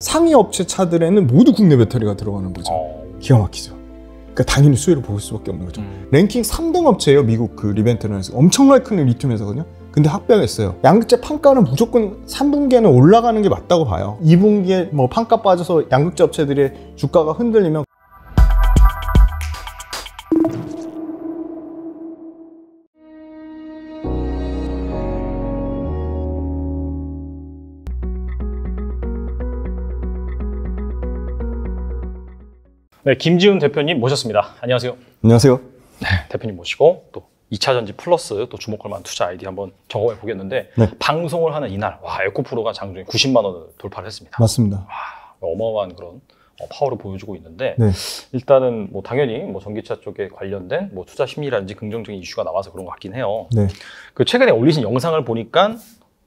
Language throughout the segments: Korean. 상위 업체 차들에는 모두 국내 배터리가 들어가는 거죠. 기가 막히죠. 그러니까 당연히 수혜를 볼 수밖에 없는 거죠. 랭킹 3등 업체예요, 미국 그 리벤트너에서. 엄청나게 큰 리튬 회사거든요. 근데 합병했어요. 양극재 판가는 무조건 3분기에는 올라가는 게 맞다고 봐요. 2분기에 뭐 판가 빠져서 양극재 업체들의 주가가 흔들리면 네, 김지훈 대표님 모셨습니다. 안녕하세요. 안녕하세요. 네, 대표님 모시고 또 2차전지 플러스 또 주목할 만한 투자 아이디 한번 점검해 보겠는데 네. 방송을 하는 이날 와 에코프로가 장중에 90만 원을 돌파를 했습니다. 맞습니다. 와, 어마어마한 그런 파워를 보여주고 있는데 네. 일단은 뭐 당연히 뭐 전기차 쪽에 관련된 뭐 투자 심리라든지 긍정적인 이슈가 나와서 그런 것 같긴 해요. 네. 그 최근에 올리신 영상을 보니까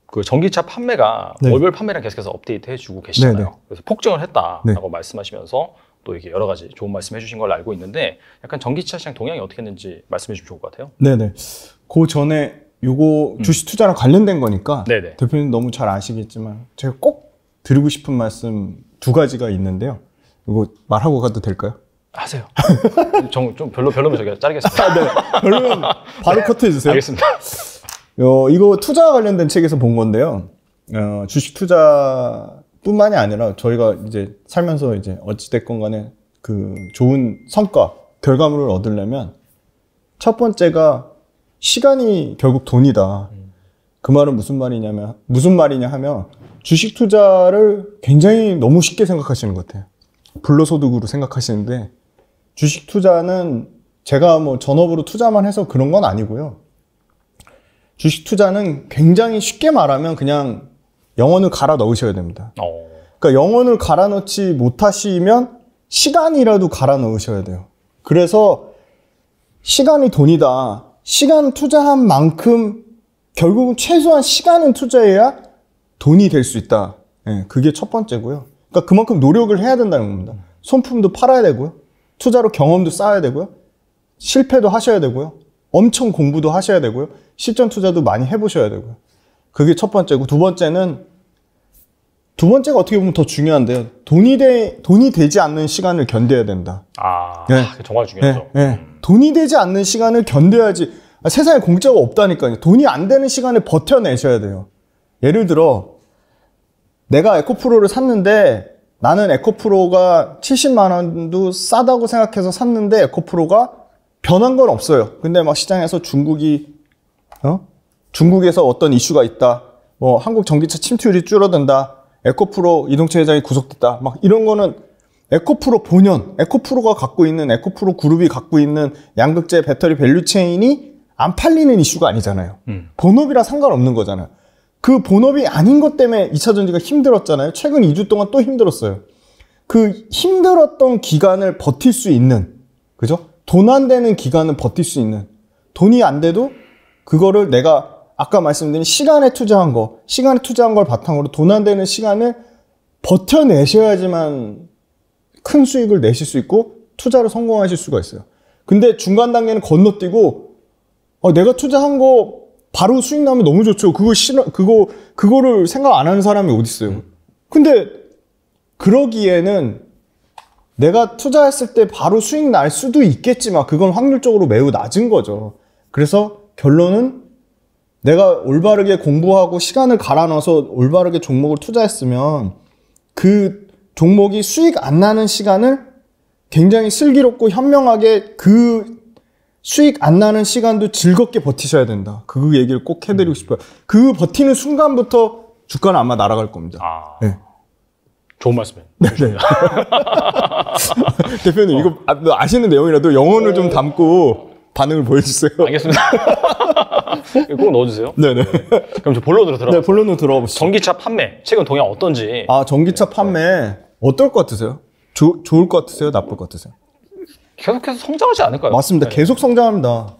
그 전기차 판매가 네. 월별 판매량 계속해서 업데이트 해주고 계시잖아요. 네, 네. 그래서 폭증을 했다라고 네. 말씀하시면서 또 이렇게 여러 가지 좋은 말씀 해주신 걸 알고 있는데 약간 전기차 시장 동향이 어떻게 했는지 말씀해 주시면 좋을 것 같아요. 네네. 그 전에 요거 주식 투자랑 관련된 거니까 네네. 대표님 너무 잘 아시겠지만 제가 꼭 드리고 싶은 말씀 두 가지가 있는데요. 이거 말하고 가도 될까요? 하세요. 좀 별로면 저기 자르겠습니다. 아, 네. 별로면 바로 네. 커트해 주세요. 알겠습니다. 이거 투자와 관련된 책에서 본 건데요. 주식 투자 뿐만이 아니라 저희가 이제 살면서 이제 어찌됐건 간에 그 좋은 성과, 결과물을 얻으려면 첫 번째가 시간이 결국 돈이다. 그 말은 무슨 말이냐 하면 주식 투자를 굉장히 너무 쉽게 생각하시는 것 같아요. 불로소득으로 생각하시는데 주식 투자는 제가 뭐 전업으로 투자만 해서 그런 건 아니고요. 주식 투자는 굉장히 쉽게 말하면 그냥 영혼을 갈아 넣으셔야 됩니다. 그러니까 영혼을 갈아 넣지 못하시면 시간이라도 갈아 넣으셔야 돼요. 그래서 시간이 돈이다. 시간 투자한 만큼 결국은 최소한 시간은 투자해야 돈이 될 수 있다. 예, 그게 첫 번째고요. 그러니까 그만큼 노력을 해야 된다는 겁니다. 손품도 팔아야 되고요. 투자로 경험도 쌓아야 되고요. 실패도 하셔야 되고요. 엄청 공부도 하셔야 되고요. 실전 투자도 많이 해보셔야 되고요. 그게 첫 번째고 두 번째가 어떻게 보면 더 중요한데요. 돈이 되지 않는 시간을 견뎌야 된다. 아, 네. 정말 중요하죠. 네. 네. 돈이 되지 않는 시간을 견뎌야지. 세상에 공짜가 없다니까요. 돈이 안 되는 시간을 버텨내셔야 돼요. 예를 들어 내가 에코프로를 샀는데 나는 에코프로가 70만 원도 싸다고 생각해서 샀는데 에코프로가 변한 건 없어요. 근데 막 시장에서 중국에서 어떤 이슈가 있다. 뭐 한국 전기차 침투율이 줄어든다. 에코프로 이동체 회장이 구속됐다. 막 이런 거는 에코프로 본연, 에코프로가 갖고 있는, 에코프로 그룹이 갖고 있는 양극재 배터리 밸류체인이 안 팔리는 이슈가 아니잖아요. 본업이랑 상관없는 거잖아요. 그 본업이 아닌 것 때문에 2차전지가 힘들었잖아요. 최근 2주 동안 또 힘들었어요. 그 힘들었던 기간을 버틸 수 있는, 그죠? 돈 안 되는 기간을 버틸 수 있는, 돈이 안 돼도 그거를 내가 아까 말씀드린 시간에 투자한 걸 바탕으로 돈 안 되는 시간을 버텨내셔야지만 큰 수익을 내실 수 있고 투자로 성공하실 수가 있어요. 근데 중간 단계는 건너뛰고 내가 투자한 거 바로 수익 나면 너무 좋죠. 그거를 생각 안 하는 사람이 어디 있어요. 근데 그러기에는 내가 투자했을 때 바로 수익 날 수도 있겠지만 그건 확률적으로 매우 낮은 거죠. 그래서 결론은 내가 올바르게 공부하고 시간을 갈아 넣어서 올바르게 종목을 투자했으면 그 종목이 수익 안 나는 시간을 굉장히 슬기롭고 현명하게 그 수익 안 나는 시간도 즐겁게 버티셔야 된다. 그 얘기를 꼭 해드리고 싶어요. 그 버티는 순간부터 주가는 아마 날아갈 겁니다. 네. 좋은 말씀입니다. 대표님 이거 아시는 내용이라도 영혼을 좀 담고 반응을 보여주세요. 알겠습니다. 꼭 넣어주세요. 네네. 네. 그럼 저 본론으로 들어가. 네, 본론으로 들어가보시죠. 전기차 판매 최근 동향 어떤지. 전기차 네. 판매 어떨 것 같으세요? 좋을 것 같으세요? 나쁠 것 같으세요? 계속해서 성장하지 않을까요? 맞습니다. 네. 계속 성장합니다.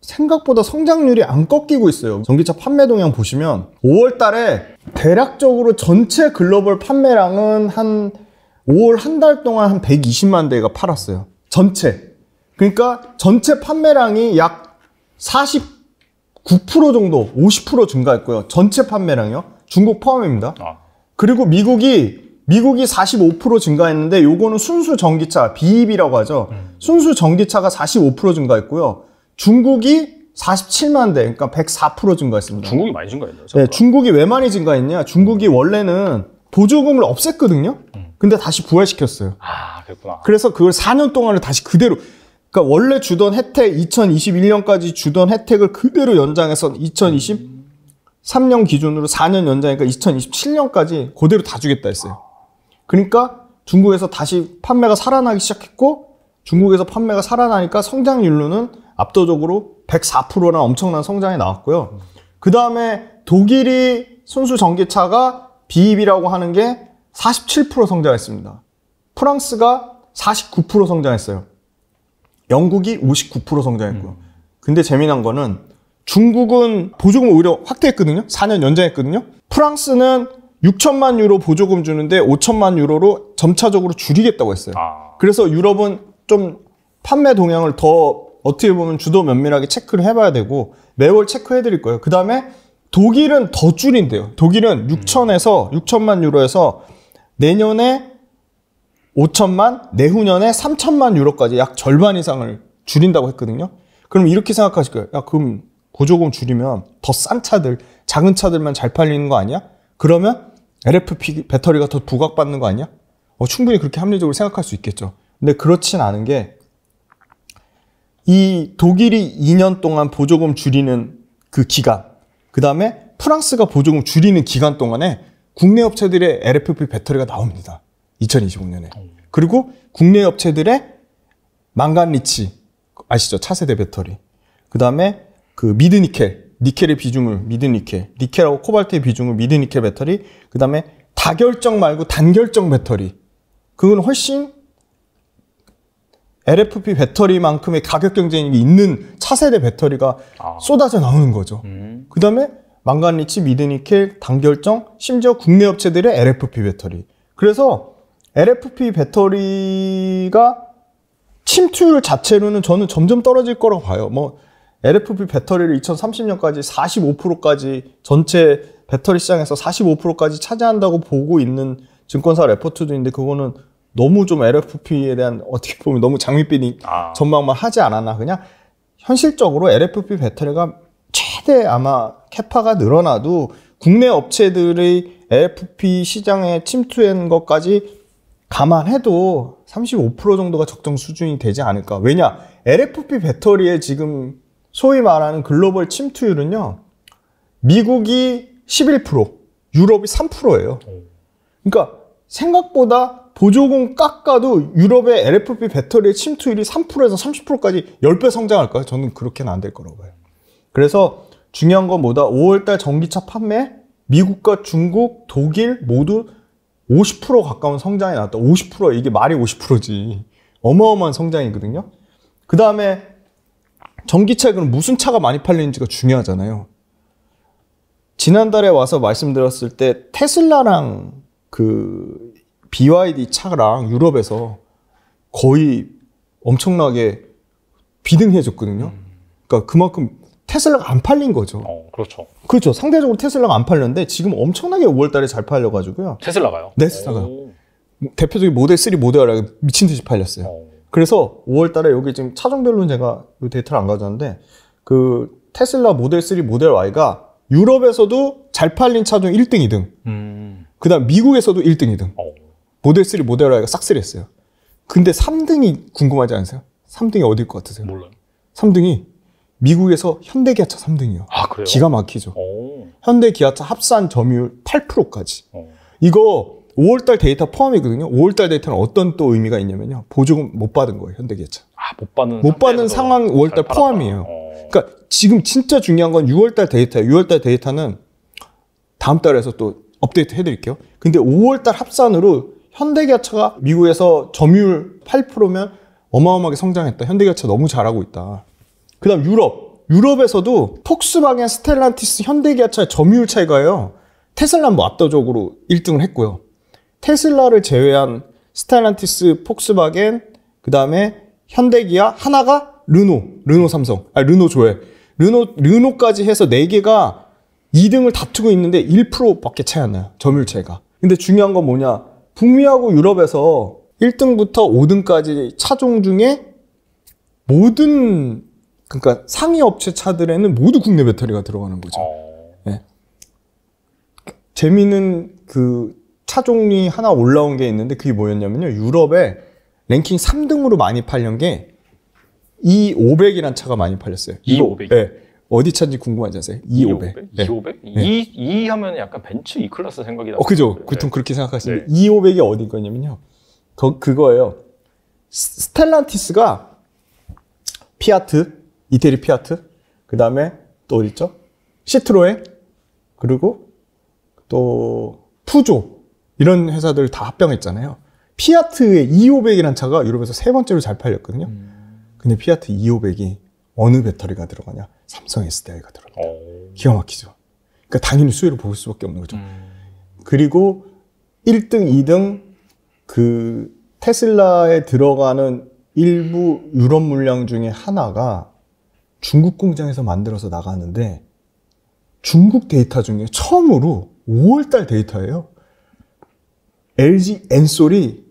생각보다 성장률이 안 꺾이고 있어요. 전기차 판매 동향 보시면 5월 달에 대략적으로 전체 글로벌 판매량은 한 5월 한 달 동안 한 120만 대가 팔았어요. 전체 판매량이 약 49% 정도, 50% 증가했고요. 전체 판매량이요. 중국 포함입니다. 그리고 미국이 45% 증가했는데 요거는 순수 전기차, BEV라고 하죠. 순수 전기차가 45% 증가했고요. 중국이 47만 대, 그러니까 104% 증가했습니다. 중국이 많이 증가했네요. 네, 중국이 왜 많이 증가했냐? 중국이 원래는 보조금을 없앴거든요. 근데 다시 부활시켰어요. 아, 그랬구나. 그래서 그걸 4년 동안을 다시 그대로, 그러니까 원래 주던 혜택, 2021년까지 주던 혜택을 그대로 연장해서 2023년 기준으로 4년 연장이니까 2027년까지 그대로 다 주겠다 했어요. 그러니까 중국에서 다시 판매가 살아나기 시작했고, 중국에서 판매가 살아나니까 성장률로는 압도적으로 104%나 엄청난 성장이 나왔고요. 그 다음에 독일이 순수 전기차가 BEV라고 하는 게 47% 성장했습니다. 프랑스가 49% 성장했어요. 영국이 59% 성장했고요. 근데 재미난 거는 중국은 보조금 오히려 확대했거든요. 4년 연장했거든요. 프랑스는 6천만 유로 보조금 주는데 5천만 유로로 점차적으로 줄이겠다고 했어요. 그래서 유럽은 좀 판매 동향을 더 어떻게 보면 주도 면밀하게 체크를 해봐야 되고 매월 체크해드릴 거예요. 그 다음에 독일은 더 줄인대요. 독일은 6천만 유로에서 내년에 5천만, 내후년에 3천만 유로까지 약 절반 이상을 줄인다고 했거든요. 그럼 이렇게 생각하실 거예요. 야, 그럼 보조금 줄이면 더 싼 차들, 작은 차들만 잘 팔리는 거 아니야? 그러면 LFP 배터리가 더 부각받는 거 아니야? 충분히 그렇게 합리적으로 생각할 수 있겠죠. 근데 그렇진 않은 게 이 독일이 2년 동안 보조금 줄이는 그 기간, 그 다음에 프랑스가 보조금 줄이는 기간 동안에 국내 업체들의 LFP 배터리가 나옵니다. 2025년에. 그리고 국내 업체들의 망간리치 아시죠? 차세대 배터리. 그 다음에 그 미드니켈, 니켈의 비중을 미드니켈, 니켈하고 코발트의 비중을 미드니켈 배터리. 그 다음에 다결정 말고 단결정 배터리. 그건 훨씬 LFP 배터리만큼의 가격 경쟁력이 있는 차세대 배터리가 쏟아져 나오는 거죠. 그 다음에 망간리치, 미드니켈, 단결정, 심지어 국내 업체들의 LFP 배터리. 그래서 LFP 배터리가 침투율 자체로는 저는 점점 떨어질 거라고 봐요. 뭐 LFP 배터리를 2030년까지 45%까지 전체 배터리 시장에서 45%까지 차지한다고 보고 있는 증권사 레포트도 있는데 그거는 너무 좀 LFP에 대한 어떻게 보면 너무 장밋빛 전망만 하지 않았나. 그냥 현실적으로 LFP 배터리가 최대 아마 캐파가 늘어나도 국내 업체들의 LFP 시장에 침투한 것까지 감안해도 35% 정도가 적정 수준이 되지 않을까. 왜냐? LFP 배터리의 지금 소위 말하는 글로벌 침투율은요. 미국이 11%, 유럽이 3%예요. 그러니까 생각보다 보조금 깎아도 유럽의 LFP 배터리의 침투율이 3%에서 30%까지 10배 성장할까요? 저는 그렇게는 안 될 거라고 봐요. 그래서 중요한 건 뭐다? 5월달 전기차 판매 미국과 중국, 독일 모두 50% 가까운 성장이 나왔다. 50%, 이게 말이 50%지. 어마어마한 성장이거든요. 그 다음에 전기차에 그럼 무슨 차가 많이 팔리는지가 중요하잖아요. 지난달에 와서 말씀드렸을 때 테슬라랑 그 BYD 차랑 유럽에서 거의 엄청나게 비등해졌거든요. 그러니까 그만큼 테슬라가 안 팔린 거죠. 그렇죠. 그렇죠. 상대적으로 테슬라가 안 팔렸는데 지금 엄청나게 5월 달에 잘 팔려가지고요. 테슬라가요? 네, 테슬라가요. 대표적인 모델 3, 모델 R이 미친 듯이 팔렸어요. 그래서 5월 달에 여기 지금 차종별로는 제가 이 데이터를 안 가져왔는데 그 테슬라 모델 3, 모델 Y가 유럽에서도 잘 팔린 차종 1등, 2등. 그 다음 미국에서도 1등, 2등. 모델 3, 모델 Y가 싹쓸이 했어요. 근데 3등이 궁금하지 않으세요? 3등이 어디일 것 같으세요? 몰라요. 3등이 미국에서 현대 기아차 3등이요. 아, 그래요? 기가 막히죠. 현대 기아차 합산 점유율 8%까지. 이거 5월달 데이터 포함이거든요. 5월달 데이터는 어떤 또 의미가 있냐면요. 보조금 못 받은 거예요, 현대 기아차. 아, 못 받은 상황 5월달 포함이에요. 그러니까 지금 진짜 중요한 건 6월달 데이터예요. 6월달 데이터는 다음 달에서 또 업데이트 해드릴게요. 근데 5월달 합산으로 현대 기아차가 미국에서 점유율 8%면 어마어마하게 성장했다. 현대 기아차 너무 잘하고 있다. 그 다음 유럽에서도 폭스바겐, 스텔란티스, 현대기아차의 점유율 차이가요. 테슬라는 뭐 압도적으로 1등을 했고요. 테슬라를 제외한 스텔란티스, 폭스바겐, 그 다음에 현대기아, 하나가 르노 삼성, 르노 조엘, 르노까지 해서 4개가 2등을 다투고 있는데 1%밖에 차이 안 나요. 점유율 차이가. 근데 중요한 건 뭐냐, 북미하고 유럽에서 1등부터 5등까지 차종 중에 모든, 그러니까 상위 업체 차들에는 모두 국내 배터리가 들어가는 거죠. 네. 재미있는 그 차종이 하나 올라온 게 있는데 그게 뭐였냐면요, 유럽에 랭킹 3등으로 많이 팔린 게 E500이란 차가 많이 팔렸어요. E500? 네. 어디 차인지 궁금하지 않으세요? E500. E500? 네. E 하면 약간 벤츠 E 클래스 생각이 나요. 그죠. 보통 그렇게 생각하시는데, 네. E500이 어디 거냐면요, 그거예요. 스텔란티스가 피아트, 이태리 피아트, 그 다음에 또 어디 있죠? 시트로엔, 그리고 또 푸조, 이런 회사들 다 합병했잖아요. 피아트의 E500이라는 차가 유럽에서 세 번째로 잘 팔렸거든요. 근데 피아트 E500이 어느 배터리가 들어가냐? 삼성 SDI가 들어갑니다. 기가 막히죠. 그러니까 당연히 수혜를 볼 수밖에 없는 거죠. 그리고 1등, 2등 그 테슬라에 들어가는 일부 유럽 물량 중에 하나가 중국 공장에서 만들어서 나가는데, 중국 데이터 중에 처음으로 5월달 데이터예요. LG 엔솔이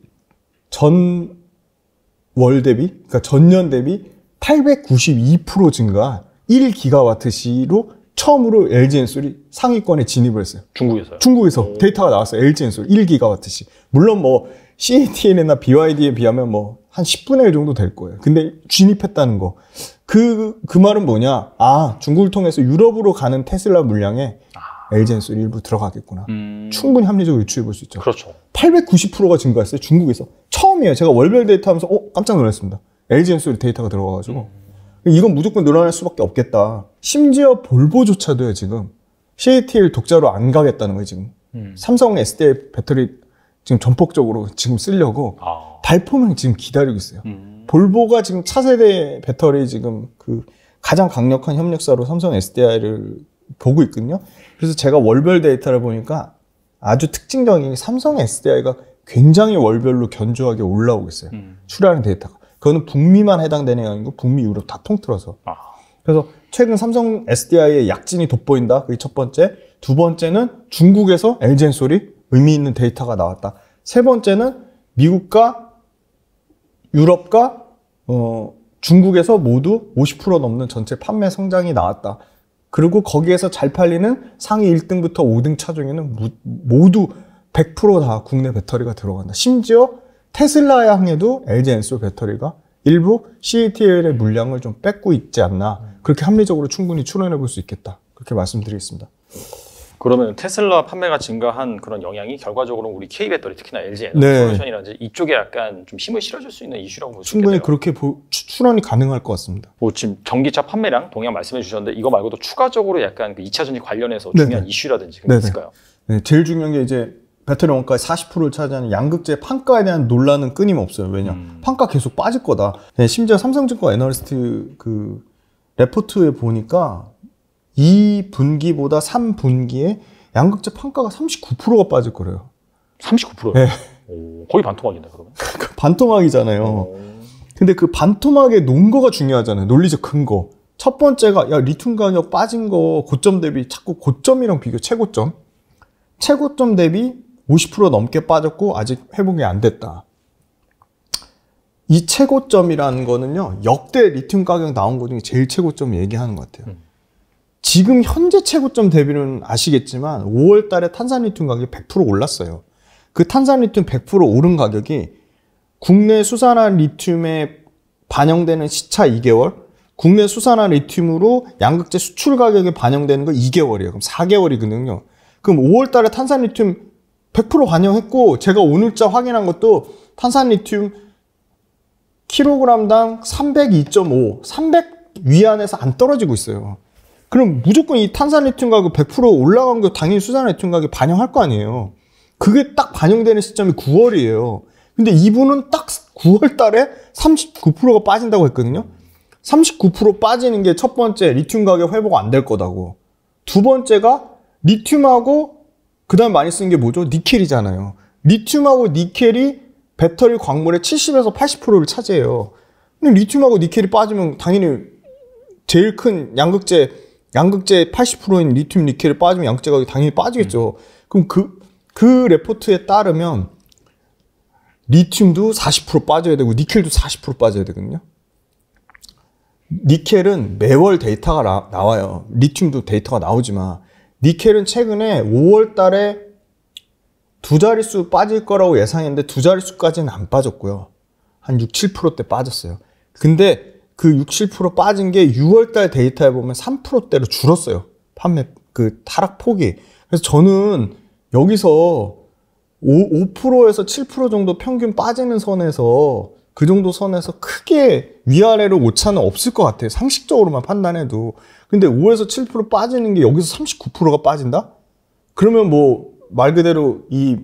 전월 대비, 그러니까 전년 대비 892% 증가, 1기가와트 시로 처음으로 LG 엔솔이 상위권에 진입을 했어요. 중국에서요? 중국에서. 오. 데이터가 나왔어요. LG 엔솔 1기가와트 시. 물론 뭐 CATL이나 BYD에 비하면 뭐 한 10분의 1 정도 될 거예요. 근데 진입했다는 거. 그 말은 뭐냐? 아, 중국을 통해서 유럽으로 가는 테슬라 물량에 LG 엔솔이 일부 들어가겠구나. 충분히 합리적으로 유추해 볼 수 있죠. 그렇죠. 890%가 증가했어요. 중국에서. 처음이에요. 제가 월별 데이터 하면서 깜짝 놀랐습니다. LG 엔솔이 데이터가 들어가가지고. 이건 무조건 늘어날 수밖에 없겠다. 심지어 볼보조차도요, 지금 CATL 독자로 안 가겠다는 거예요, 지금. 삼성 SDI 배터리 지금 전폭적으로 지금 쓰려고 발표만 지금 기다리고 있어요. 볼보가 지금 차세대 배터리 지금 그 가장 강력한 협력사로 삼성 SDI를 보고 있거든요. 그래서 제가 월별 데이터를 보니까 아주 특징적인 게 삼성 SDI가 굉장히 월별로 견조하게 올라오고 있어요. 출하는 데이터가. 그거는 북미만 해당되는 게 아니고 북미, 유럽 다 통틀어서. 그래서 최근 삼성 SDI의 약진이 돋보인다. 그게 첫 번째. 두 번째는 중국에서 LG 엔솔이 의미 있는 데이터가 나왔다. 세 번째는 미국과 유럽과 중국에서 모두 50% 넘는 전체 판매 성장이 나왔다. 그리고 거기에서 잘 팔리는 상위 1등부터 5등 차종에는 모두 100% 다 국내 배터리가 들어간다. 심지어 테슬라의 항에도 LG 엔솔 배터리가 일부 CATL의 물량을 좀 뺏고 있지 않나. 그렇게 합리적으로 충분히 추론해 볼 수 있겠다. 그렇게 말씀드리겠습니다. 그러면 테슬라 판매가 증가한 그런 영향이 결과적으로 우리 K배터리, 특히나 LG 에너지 솔루션이라든지 이쪽에 약간 좀 힘을 실어줄 수 있는 이슈라고 볼 수 있겠네요. 충분히 그렇게 추론이 가능할 것 같습니다. 뭐 지금 전기차 판매량 동향 말씀해 주셨는데, 이거 말고도 추가적으로 약간 그 2차전지 관련해서 중요한 이슈라든지 그런 게 있을까요? 네, 제일 중요한 게 이제 배터리 원가의 40%를 차지하는 양극재 판가에 대한 논란은 끊임없어요. 왜냐? 판가 계속 빠질 거다. 네, 심지어 삼성증권 애널리스트 그 레포트에 보니까 2분기보다 3분기에 양극재 판가가 39%가 빠질 거래요. 39%요? 네. 오, 거의 반토막인데, 그러면? 반토막이잖아요. 근데 그 반토막의 논거가 중요하잖아요. 논리적 근거. 첫 번째가, 야, 리튬 가격 빠진 거 고점 대비 자꾸 고점이랑 비교, 최고점 대비 50% 넘게 빠졌고 아직 회복이 안 됐다. 이 최고점이라는 거는요, 역대 리튬 가격 나온 거 중에 제일 최고점 얘기하는 것 같아요. 지금 현재 최고점 대비는 아시겠지만 5월 달에 탄산리튬 가격이 100% 올랐어요. 그 탄산리튬 100% 오른 가격이 국내 수산화 리튬에 반영되는 시차 2개월, 국내 수산화 리튬으로 양극재 수출 가격에 반영되는 거 2개월이에요. 그럼 4개월이거든요. 그럼 5월 달에 탄산리튬 100% 반영했고, 제가 오늘자 확인한 것도 탄산리튬 킬로그램당 302.5, 300 위안에서 안 떨어지고 있어요. 그럼 무조건 이 탄산리튬 가격 100% 올라간 거 당연히 수산리튬 가격에 반영할 거 아니에요. 그게 딱 반영되는 시점이 9월이에요. 근데 이분은 딱 9월 달에 39%가 빠진다고 했거든요. 39% 빠지는 게 첫 번째, 리튬 가격 회복 안 될 거다고. 두 번째가 리튬하고, 그 다음에 많이 쓰는 게 뭐죠? 니켈이잖아요. 리튬하고 니켈이 배터리 광물의 70에서 80%를 차지해요. 근데 리튬하고 니켈이 빠지면 당연히 제일 큰 양극재 80%인 리튬 니켈이 빠지면 양극재 가격이 당연히 빠지겠죠. 그럼 그 그 레포트에 따르면 리튬도 40% 빠져야 되고 니켈도 40% 빠져야 되거든요. 니켈은 매월 데이터가 나와요. 리튬도 데이터가 나오지만 니켈은 최근에 5월 달에 두 자릿수 빠질 거라고 예상했는데 두 자릿수까지는 안 빠졌고요. 한 6, 7%대 빠졌어요. 근데 그 6, 7% 빠진 게 6월 달 데이터에 보면 3%대로 줄었어요. 판매 그 하락 폭이. 그래서 저는 여기서 5%에서 7% 정도 평균 빠지는 선에서 그 정도 선에서 크게 위아래로 오차는 없을 것 같아요. 상식적으로만 판단해도. 근데 5에서 7% 빠지는 게 여기서 39%가 빠진다? 그러면 뭐 말 그대로 이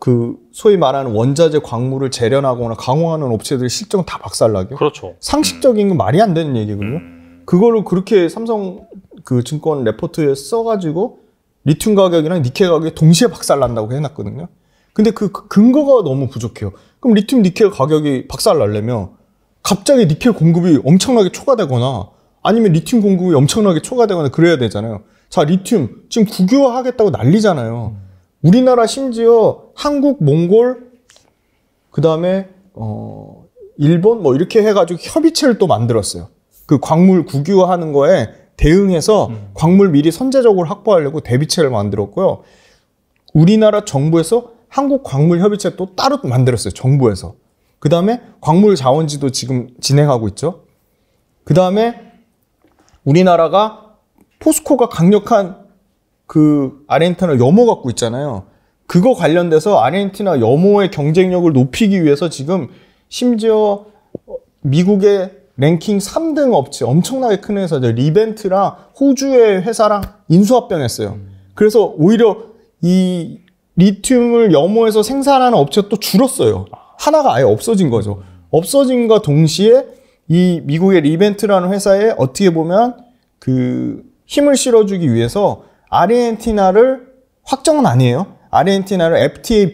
그 소위 말하는 원자재 광물을 재련하거나 강화하는 업체들의 실적은 다 박살나게. 그렇죠. 상식적인 건 말이 안 되는 얘기거든요. 그거를 그렇게 삼성 그 증권 레포트에 써가지고 리튬 가격이랑 니켈 가격이 동시에 박살난다고 해놨거든요. 근데 그 근거가 너무 부족해요. 그럼 리튬 니켈 가격이 박살나려면 갑자기 니켈 공급이 엄청나게 초과되거나 아니면 리튬 공급이 엄청나게 초과되거나 그래야 되잖아요. 자, 리튬 지금 국유화하겠다고 난리잖아요. 우리나라 심지어 한국, 몽골, 그 다음에 일본 뭐 이렇게 해가지고 협의체를 또 만들었어요. 그 광물 국유화하는 거에 대응해서 광물 미리 선제적으로 확보하려고 대비체를 만들었고요. 우리나라 정부에서 한국 광물 협의체 또 따로 만들었어요. 정부에서. 그 다음에 광물 자원지도 지금 진행하고 있죠. 그 다음에 우리나라가 포스코가 강력한 그 아르헨티나 염호 갖고 있잖아요. 그거 관련돼서 아르헨티나 염호의 경쟁력을 높이기 위해서 지금 심지어 미국의 랭킹 3등 업체 엄청나게 큰 회사 리벤트랑 호주의 회사랑 인수합병했어요. 그래서 오히려 이 리튬을 염호에서 생산하는 업체가 또 줄었어요. 하나가 아예 없어진 거죠. 없어진과 동시에 이 미국의 리벤트라는 회사에 어떻게 보면 그 힘을 실어주기 위해서 아르헨티나를 확정은 아니에요. 아르헨티나를 FTA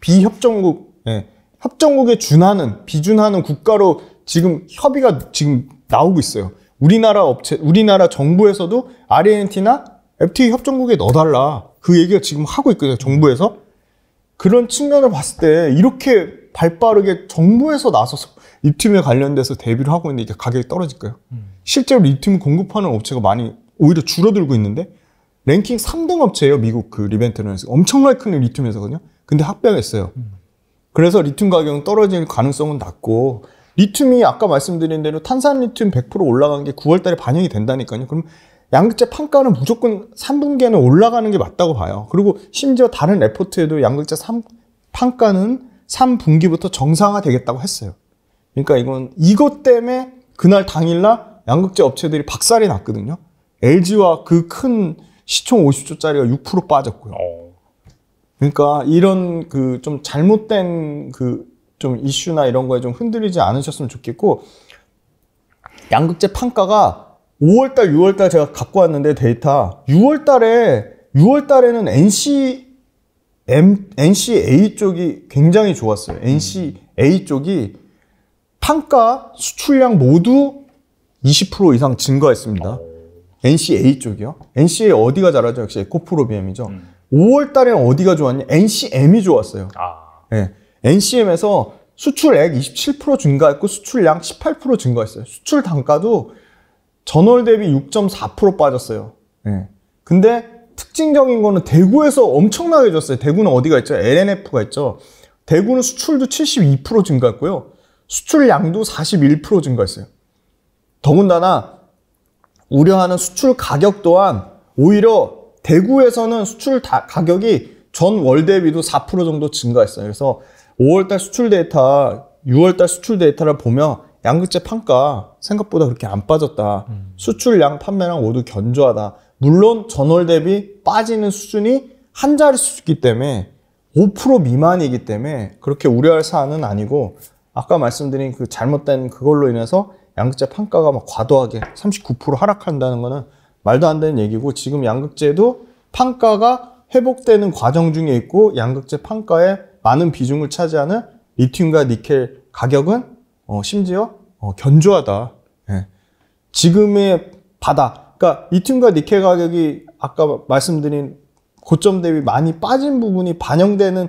비협정국, 예, 협정국에 준하는 비준하는 국가로 지금 협의가 지금 나오고 있어요. 우리나라 업체, 우리나라 정부에서도 아르헨티나 FTA 협정국에 넣어달라 그 얘기가 지금 하고 있거든요. 정부에서. 그런 측면을 봤을 때 이렇게 발빠르게 정부에서 나서서 리튬에 관련돼서 대비를 하고 있는데 이게 가격이 떨어질까요? 실제로 리튬 공급하는 업체가 많이 오히려 줄어들고 있는데 랭킹 3등 업체예요. 미국 그 리벤트는 엄청나게 큰 리튬 회사거든요. 근데 합병했어요. 그래서 리튬 가격은 떨어질 가능성은 낮고 리튬이 아까 말씀드린 대로 탄산 리튬 100% 올라간 게 9월 달에 반영이 된다니까요. 그럼 양극재 판가는 무조건 3분기에는 올라가는 게 맞다고 봐요. 그리고 심지어 다른 레포트에도 양극재 판가는 3분기부터 정상화 되겠다고 했어요. 그러니까 이건 이것 때문에 그날 당일날 양극재 업체들이 박살이 났거든요. LG와 그 큰 시총 50조짜리가 6% 빠졌고요. 그러니까 이런 그 좀 잘못된 그 좀 이슈나 이런 거에 좀 흔들리지 않으셨으면 좋겠고 양극재 판가가 5월 달, 6월 달 제가 갖고 왔는데 데이터 6월 달에는 NCA 쪽이 굉장히 좋았어요. NCA 쪽이 판가 수출량 모두 20% 이상 증가했습니다. NCA 쪽이요. NCA 어디가 잘하죠? 역시 에코프로 BEM이죠. 5월 달에 어디가 좋았냐? NCM이 좋았어요. 네. NCM에서 수출액 27% 증가했고 수출량 18% 증가했어요. 수출 단가도 전월 대비 6.4% 빠졌어요. 네. 근데 특징적인 거는 대구에서 엄청나게 줬어요. 대구는 어디가 있죠? LNF가 있죠. 대구는 수출도 72% 증가했고요. 수출량도 41% 증가했어요. 더군다나 우려하는 수출 가격 또한 오히려 대구에서는 수출 가격이 전월 대비도 4% 정도 증가했어요. 그래서 5월달 수출 데이터, 6월달 수출 데이터를 보면 양극재 판가 생각보다 그렇게 안 빠졌다. 수출량, 판매량 모두 견조하다. 물론 전월 대비 빠지는 수준이 한 자릿수이기 때문에 5% 미만이기 때문에 그렇게 우려할 사안은 아니고 아까 말씀드린 그 잘못된 그걸로 인해서 양극재 판가가 막 과도하게 39% 하락한다는 거는 말도 안 되는 얘기고 지금 양극재도 판가가 회복되는 과정 중에 있고 양극재 판가에 많은 비중을 차지하는 리튬과 니켈 가격은 심지어 견조하다. 예. 지금의 바닥, 그러니까 리튬과 니켈 가격이 아까 말씀드린 고점 대비 많이 빠진 부분이 반영되는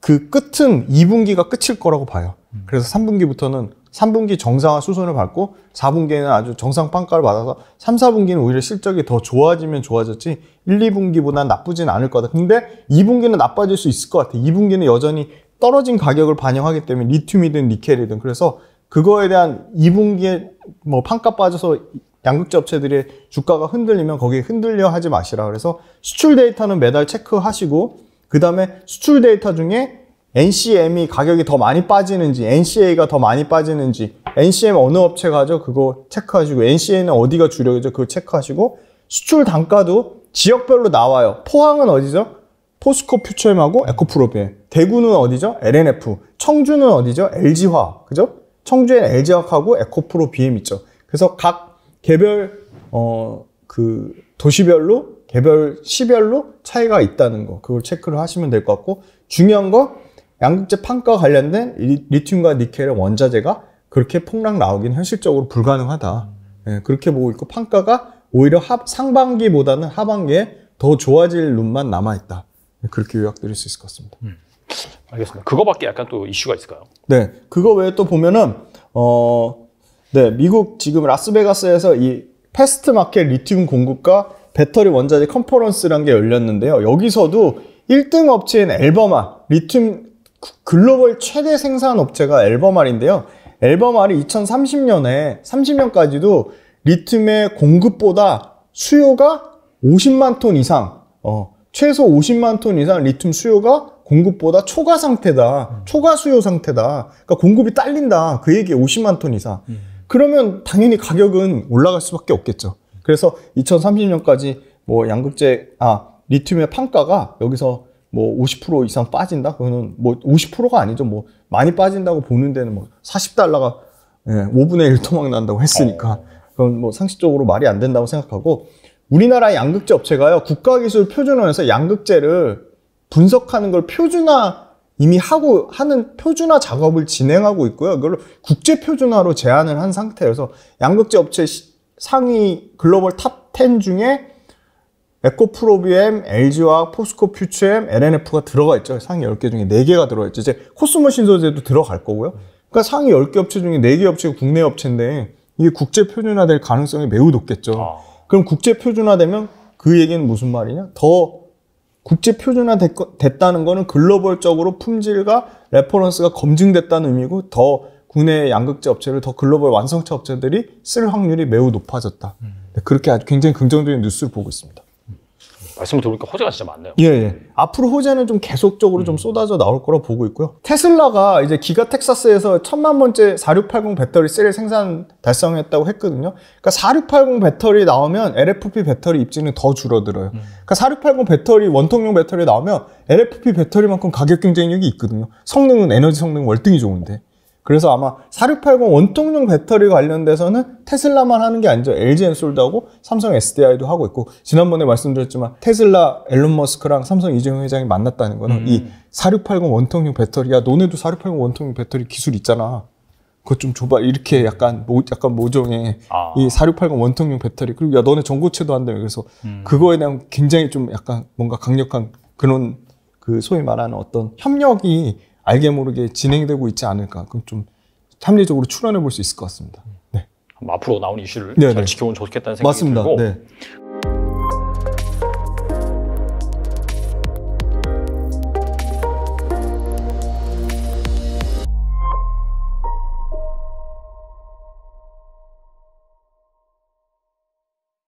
그 끝은 2분기가 끝일 거라고 봐요. 그래서 3분기부터는 3분기 정상화 수순을 받고 4분기에는 아주 정상 평가를 받아서 3, 4분기는 오히려 실적이 더 좋아지면 좋아졌지 1, 2분기보다는 나쁘진 않을 거다. 근데 2분기는 나빠질 수 있을 것 같아. 2분기는 여전히 떨어진 가격을 반영하기 때문에 리튬이든 니켈이든. 그래서 그거에 대한 2분기에 뭐 판가 빠져서 양극재 업체들의 주가가 흔들리면 거기에 흔들려 하지 마시라. 그래서 수출 데이터는 매달 체크하시고, 그 다음에 수출 데이터 중에 NCM이 가격이 더 많이 빠지는지, NCA가 더 많이 빠지는지, NCM 어느 업체가 하죠? 그거 체크하시고, NCA는 어디가 주력이죠? 그거 체크하시고, 수출 단가도 지역별로 나와요. 포항은 어디죠? 포스코 퓨처엠하고 에코프로 BEM. 대구는 어디죠? LNF. 청주는 어디죠? LG화학. 그죠? 청주엔 LG화학하고 에코프로 BEM 있죠. 그래서 각 개별 그 도시별로, 개별 시별로 차이가 있다는 거, 그걸 체크를 하시면 될 것 같고, 중요한 거 양극재 판가와 관련된 리튬과 니켈의 원자재가 그렇게 폭락 나오긴 현실적으로 불가능하다. 네, 그렇게 보고 있고, 판가가 오히려 상반기보다는 하반기에 더 좋아질 룸만 남아있다. 그렇게 요약드릴 수 있을 것 같습니다. 알겠습니다. 그거 밖에 약간 또 이슈가 있을까요? 네, 그거 외에 또 보면은 네, 미국 지금 라스베가스에서 이 패스트 마켓 리튬 공급과 배터리 원자재 컨퍼런스라는 게 열렸는데요. 여기서도 1등 업체인 알버말, 리튬 글로벌 최대 생산 업체가 알버말인데요. 알버말이 2030년에 30년까지도 리튬의 공급보다 수요가 50만 톤 이상, 최소 50만 톤 이상 리튬 수요가 공급보다 초과 상태다. 초과 수요 상태다. 그러니까 공급이 딸린다. 그 얘기에 50만 톤 이상. 그러면 당연히 가격은 올라갈 수밖에 없겠죠. 그래서 2030년까지 뭐 양극재, 리튬의 판가가 여기서 뭐 50% 이상 빠진다? 그거는 뭐 50%가 아니죠. 뭐 많이 빠진다고 보는 데는 뭐 40달러가 5분의 1 토막 난다고 했으니까 그건 뭐 상식적으로 말이 안 된다고 생각하고, 우리나라 양극재 업체가요, 국가기술 표준화에서 양극재를 분석하는 걸 표준화 이미 하고 하는 표준화 작업을 진행하고 있고요. 그걸 국제 표준화로 제안을 한 상태여서 양극재 업체 상위 글로벌 탑 10 중에 에코프로비엠, LG화학, 포스코 퓨처엠, LNF가 들어가 있죠. 상위 10개 중에 4개가 들어가 있죠. 이제 코스모 신소재도 들어갈 거고요. 그러니까 상위 10개 업체 중에 4개 업체가 국내 업체인데 이게 국제 표준화될 가능성이 매우 높겠죠. 그럼 국제 표준화되면 그 얘기는 무슨 말이냐? 더 국제 표준화 됐다는 거는 글로벌적으로 품질과 레퍼런스가 검증됐다는 의미고, 더 국내 양극재 업체를 더 글로벌 완성차 업체들이 쓸 확률이 매우 높아졌다. 그렇게 아주 굉장히 긍정적인 뉴스를 보고 있습니다. 말씀을 들어보니까 호재가 진짜 많네요. 예. 앞으로 호재는 좀 계속적으로 좀 쏟아져 나올 거라 보고 있고요. 테슬라가 이제 기가 텍사스에서 1000만 번째 4680 배터리 셀 생산 달성했다고 했거든요. 그러니까 4680 배터리 나오면 LFP 배터리 입지는 더 줄어들어요. 그러니까 4680 배터리, 원통용 배터리 나오면 LFP 배터리만큼 가격 경쟁력이 있거든요. 성능은, 에너지 성능 월등히 좋은데. 그래서 아마 4680 원통용 배터리 관련돼서는 테슬라만 하는 게 아니죠. LG 엔솔드하고 삼성 SDI도 하고 있고, 지난번에 말씀드렸지만 테슬라 앨런 머스크랑 삼성 이재용 회장이 만났다는 거는 이 4680 원통용 배터리야, 너네도 4680 원통용 배터리 기술 있잖아. 그거 좀 줘봐. 이렇게 약간 모종의 이 4680 원통용 배터리. 그리고 야, 너네 전고체도 한다며. 그래서 그거에 대한 굉장히 좀 약간 뭔가 강력한 그런 그 소위 말하는 어떤 협력이 알게 모르게 진행되고 있지 않을까. 그럼 좀 합리적으로 추론해 볼 수 있을 것 같습니다. 네. 앞으로 나온 이슈를 잘 지켜보면 좋겠다는 생각이 들고. 맞습니다. 네.